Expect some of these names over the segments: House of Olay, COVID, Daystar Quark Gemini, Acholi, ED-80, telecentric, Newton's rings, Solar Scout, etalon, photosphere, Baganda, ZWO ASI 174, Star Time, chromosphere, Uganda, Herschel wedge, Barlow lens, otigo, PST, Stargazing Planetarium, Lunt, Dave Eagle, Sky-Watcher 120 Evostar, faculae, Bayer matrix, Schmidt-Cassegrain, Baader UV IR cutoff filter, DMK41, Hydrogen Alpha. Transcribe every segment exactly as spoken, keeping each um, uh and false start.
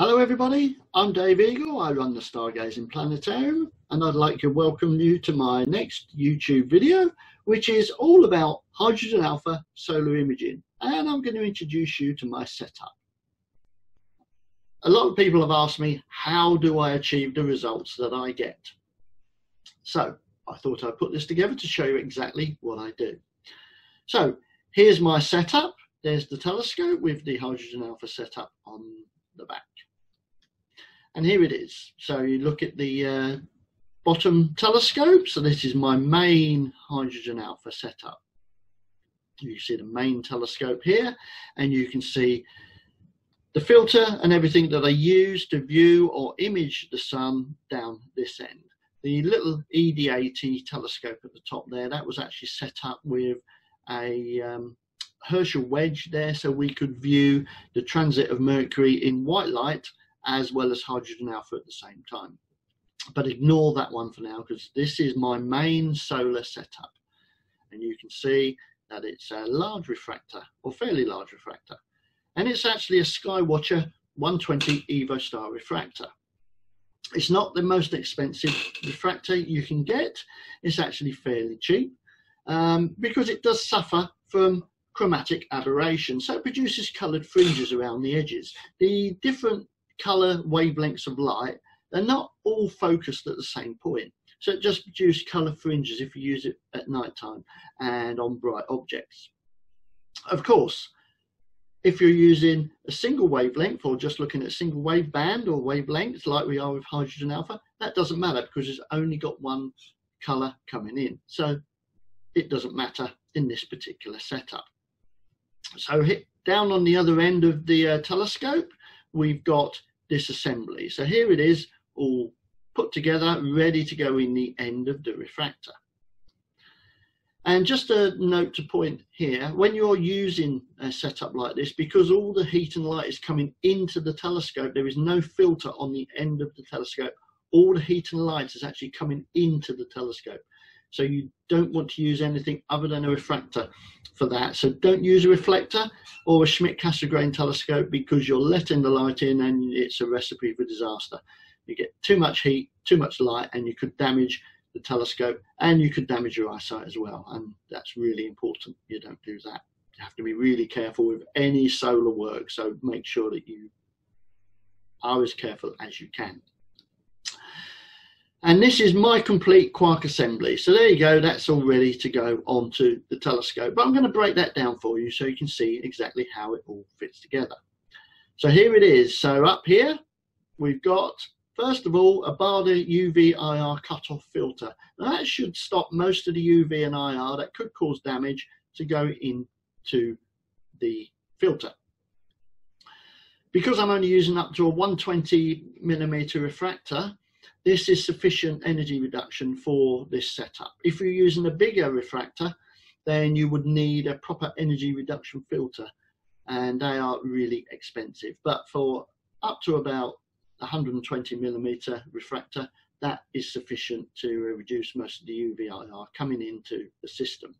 Hello everybody, I'm Dave Eagle, I run the Stargazing Planetarium, and I'd like to welcome you to my next YouTube video, which is all about hydrogen alpha solar imaging, and I'm going to introduce you to my setup. A lot of people have asked me, how do I achieve the results that I get? So I thought I'd put this together to show you exactly what I do. So here's my setup, there's the telescope with the hydrogen alpha setup on the back. And here it is. So you look at the uh, bottom telescope. So this is my main hydrogen alpha setup. You see the main telescope here, and you can see the filter and everything that I use to view or image the sun down this end. The little E D eighty telescope at the top there, that was actually set up with a um, Herschel wedge there, so we could view the transit of Mercury in white light as well as hydrogen alpha at the same time. But ignore that one for now, because this is my main solar setup. And you can see that it's a large refractor, or fairly large refractor. And it's actually a Sky-Watcher one twenty Evostar refractor. It's not the most expensive refractor you can get. It's actually fairly cheap, um, because it does suffer from chromatic aberration. So it produces coloured fringes around the edges. The different colour wavelengths of light, they're not all focused at the same point. So it just produces colour fringes if you use it at night time and on bright objects. Of course, if you're using a single wavelength or just looking at a single wave band or wavelengths like we are with hydrogen alpha, that doesn't matter because it's only got one colour coming in. So it doesn't matter in this particular setup. So hit down on the other end of the uh, telescope, we've got this assembly. So here it is, all put together, ready to go in the end of the refractor. And just a note to point here, when you're using a setup like this, because all the heat and light is coming into the telescope, there is no filter on the end of the telescope. All the heat and light is actually coming into the telescope. So you don't want to use anything other than a refractor for that. So don't use a reflector or a Schmidt-Cassegrain telescope, because you're letting the light in and it's a recipe for disaster. You get too much heat, too much light, and you could damage the telescope and you could damage your eyesight as well. And that's really important. You don't do that. You have to be really careful with any solar work. So make sure that you are as careful as you can. And this is my complete quark assembly. So there you go, that's all ready to go onto the telescope. But I'm going to break that down for you so you can see exactly how it all fits together. So here it is. So up here, we've got, first of all, a Baader U V I R cutoff filter. Now that should stop most of the U V and I R that could cause damage to go into the filter. Because I'm only using up to a one twenty millimeter refractor, this is sufficient energy reduction for this setup. If you're using a bigger refractor, then you would need a proper energy reduction filter, and they are really expensive. But for up to about one twenty millimeter refractor, that is sufficient to reduce most of the U V I R coming into the system.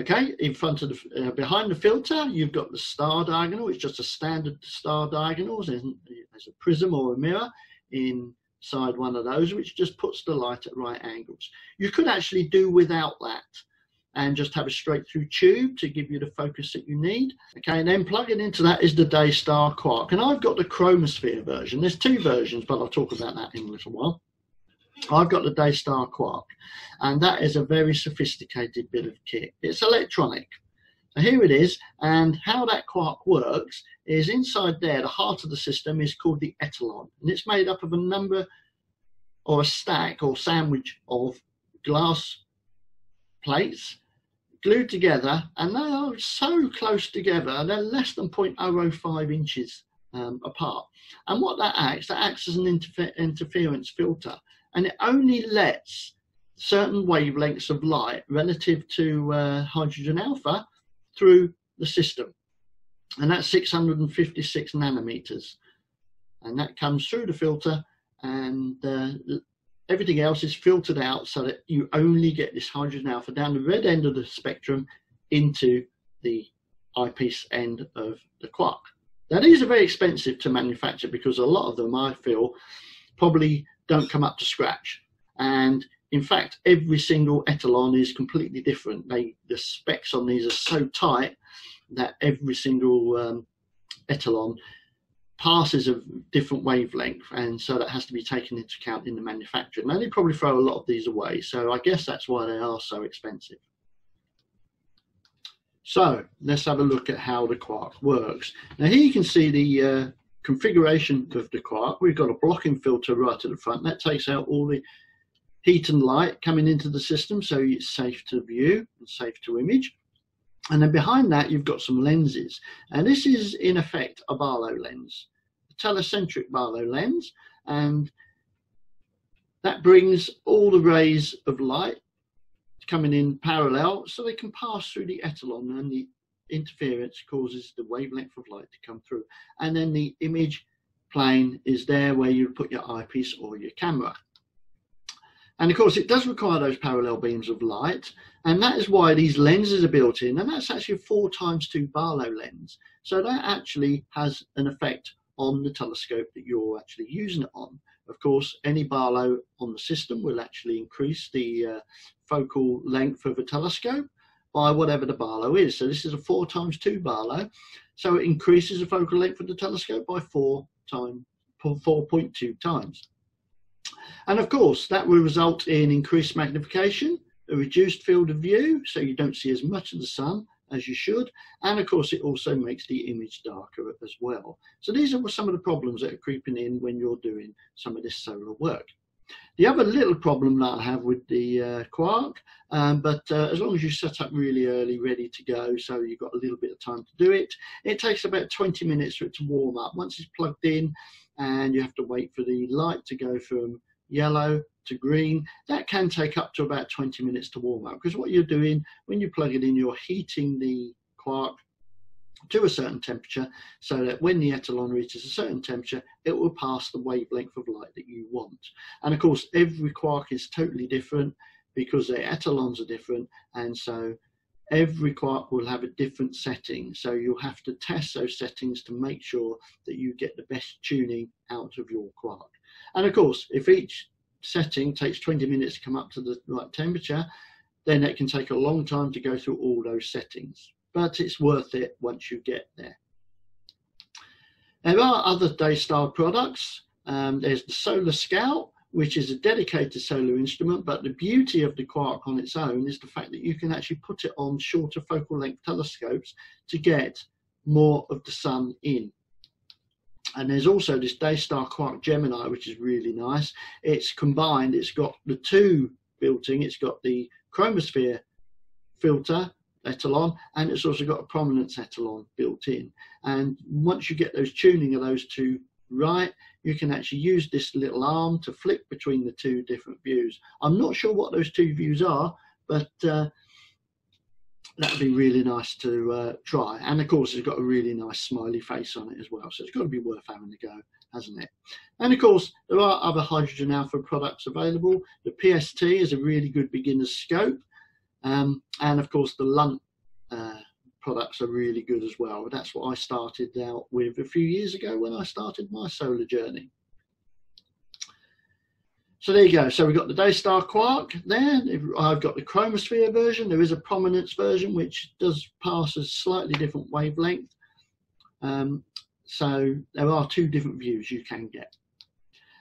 Okay, in front of the, uh, behind the filter, you've got the star diagonal. It's just a standard star diagonal. There's a prism or a mirror in Inside one of those, which just puts the light at right angles. You could actually do without that and just have a straight through tube to give you the focus that you need. Okay, and then plugging into that is the Daystar Quark. And I've got the chromosphere version. There's two versions, but I'll talk about that in a little while. I've got the Daystar Quark, and that is a very sophisticated bit of kit. It's electronic. So here it is, and how that quark works is inside there, the heart of the system is called the etalon, and it's made up of a number or a stack or sandwich of glass plates glued together, and they are so close together, they're less than zero point zero five inches um, apart. And what that acts, that acts as an interfer interference filter, and it only lets certain wavelengths of light relative to uh, hydrogen alpha through the system, and that's six hundred fifty-six nanometers, and that comes through the filter, and uh, everything else is filtered out so that you only get this hydrogen alpha down the red end of the spectrum into the eyepiece end of the quark. Now, these are very expensive to manufacture because a lot of them, I feel, probably don't come up to scratch. And in fact, every single etalon is completely different. They, the specs on these are so tight that every single um, etalon passes a different wavelength, and so that has to be taken into account in the manufacturing. Now, they probably throw a lot of these away, so I guess that's why they are so expensive. So let's have a look at how the quark works. Now, here you can see the uh, configuration of the quark. We've got a blocking filter right at the front that takes out all the heat and light coming into the system, so it's safe to view and safe to image. And then behind that, you've got some lenses. And this is, in effect, a Barlow lens, a telecentric Barlow lens. And that brings all the rays of light coming in parallel, so they can pass through the etalon, and the interference causes the wavelength of light to come through. And then the image plane is there where you put your eyepiece or your camera. And of course, it does require those parallel beams of light, and that is why these lenses are built in. And that's actually a four times two Barlow lens, so that actually has an effect on the telescope that you're actually using it on. Of course, any Barlow on the system will actually increase the uh, focal length of a telescope by whatever the Barlow is. So this is a four times two Barlow, so it increases the focal length of the telescope by four times four point two times. And of course, that will result in increased magnification, a reduced field of view, so you don't see as much of the sun as you should. And of course, it also makes the image darker as well. So these are some of the problems that are creeping in when you're doing some of this solar work. The other little problem that I have with the uh, quark, um, but uh, as long as you set up really early, ready to go, so you've got a little bit of time to do it, it takes about twenty minutes for it to warm up. Once it's plugged in, and you have to wait for the light to go from yellow to green, that can take up to about twenty minutes to warm up, because what you're doing when you plug it in, you're heating the quark to a certain temperature, so that when the etalon reaches a certain temperature, it will pass the wavelength of light that you want. And of course, every quark is totally different because their etalons are different, and so every quark will have a different setting, so you'll have to test those settings to make sure that you get the best tuning out of your quark. And of course, if each setting takes twenty minutes to come up to the right temperature, then it can take a long time to go through all those settings, but it's worth it once you get there. There are other Daystar products. Um, there's the Solar Scout, which is a dedicated solar instrument, but the beauty of the quark on its own is the fact that you can actually put it on shorter focal length telescopes to get more of the sun in. And there's also this Daystar Quark Gemini, which is really nice. It's combined, it's got the two built in, it's got the chromosphere filter etalon, and it's also got a prominence etalon built in. And once you get those tuning of those two right, you can actually use this little arm to flick between the two different views. I'm not sure what those two views are, but uh, that would be really nice to uh, try. And of course, it's got a really nice smiley face on it as well, so it's got to be worth having a go, hasn't it? And of course, there are other Hydrogen Alpha products available. The P S T is a really good beginner's scope, um, and of course the Lunt uh, products are really good as well. That's what I started out with a few years ago when I started my solar journey. So there you go. So we've got the Daystar Quark there. I've got the chromosphere version. There is a prominence version, which does pass a slightly different wavelength. Um, so there are two different views you can get.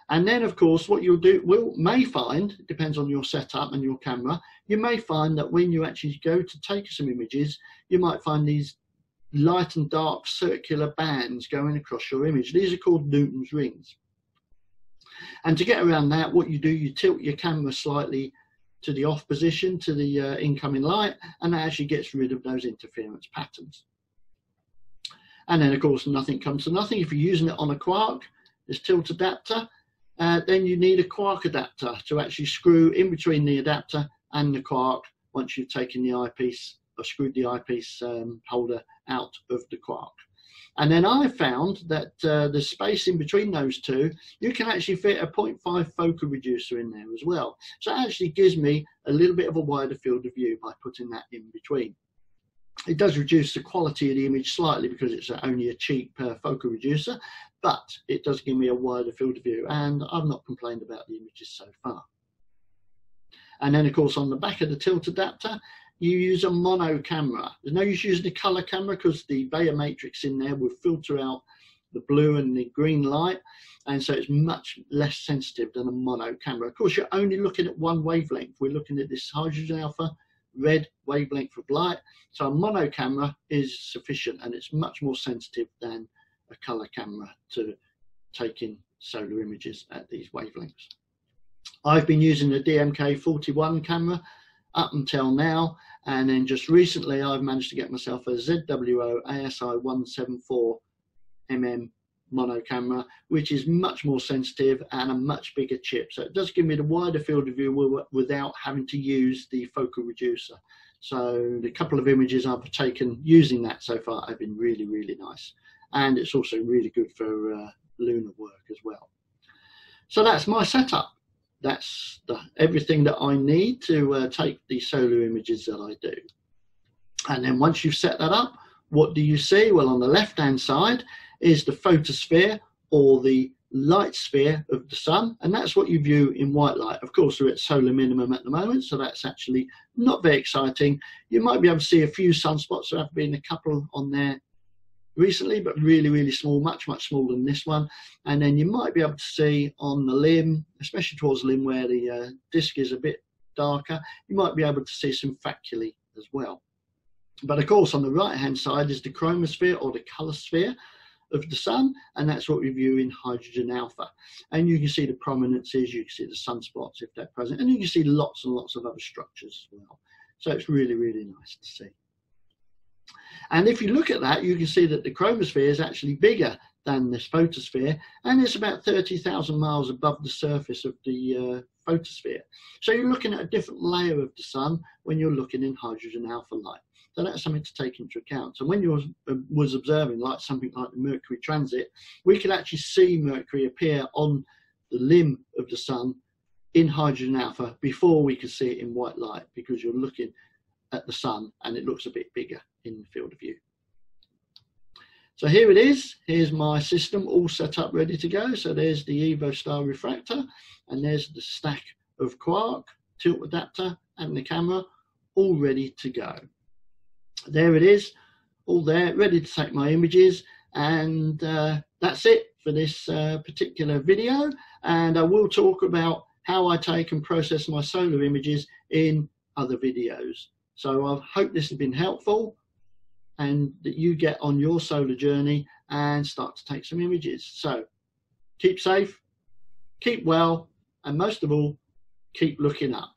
And then, of course, what you'll do, will, may find, depends on your setup and your camera, you may find that when you actually go to take some images, you might find these light and dark circular bands going across your image. These are called Newton's rings. And to get around that, what you do, you tilt your camera slightly to the off position, to the uh, incoming light, and that actually gets rid of those interference patterns. And then, of course, nothing comes to nothing. If you're using it on a quark, this tilt adapter, uh, then you need a quark adapter to actually screw in between the adapter and the quark once you've taken the eyepiece or screwed the eyepiece um, holder out of the quark. And then I found that uh, the space in between those two, you can actually fit a point five focal reducer in there as well. So it actually gives me a little bit of a wider field of view by putting that in between. It does reduce the quality of the image slightly because it's only a cheap uh, focal reducer, but it does give me a wider field of view, and I've not complained about the images so far. And then of course on the back of the tilt adapter you use a mono camera. There's no use using a colour camera because the Bayer matrix in there will filter out the blue and the green light, and so it's much less sensitive than a mono camera. Of course you're only looking at one wavelength. We're looking at this hydrogen alpha red wavelength of light, so a mono camera is sufficient, and it's much more sensitive than a colour camera to take in solar images at these wavelengths. I've been using the D M K forty-one camera up until now, and then just recently I've managed to get myself a Z W O A S I one seventy-four millimeter mono camera, which is much more sensitive and a much bigger chip, so it does give me the wider field of view without having to use the focal reducer. So the couple of images I've taken using that so far have been really, really nice, and it's also really good for uh, lunar work as well. So that's my setup. That's the, everything that I need to uh, take the solar images that I do. And then once you've set that up, what do you see? Well, on the left hand side is the photosphere, or the light sphere of the sun, and that's what you view in white light. Of course we're at solar minimum at the moment, so that's actually not very exciting. You might be able to see a few sunspots. There have been a couple on there recently, but really, really small, much, much smaller than this one. And then you might be able to see on the limb, especially towards the limb where the uh, disc is a bit darker, you might be able to see some faculae as well. But of course on the right hand side is the chromosphere, or the colour sphere of the sun, and that's what we view in hydrogen alpha. And you can see the prominences, you can see the sunspots if they're present, and you can see lots and lots of other structures as well. So it's really, really nice to see. And if you look at that, you can see that the chromosphere is actually bigger than this photosphere, and it's about thirty thousand miles above the surface of the uh, photosphere. So you're looking at a different layer of the sun when you're looking in hydrogen alpha light. So that's something to take into account. So when you was, uh, was observing like something like the Mercury transit, we could actually see Mercury appear on the limb of the sun in hydrogen alpha before we could see it in white light, because you're looking at the sun and it looks a bit bigger in the field of view. So here it is. Here's my system all set up, ready to go. So there's the Evostar refractor, and there's the stack of Quark, tilt adapter and the camera, all ready to go. There it is, all there, ready to take my images, and uh, that's it for this uh, particular video. And I will talk about how I take and process my solar images in other videos. So I hope this has been helpful, and that you get on your solar journey and start to take some images. So keep safe, keep well, and most of all, keep looking up.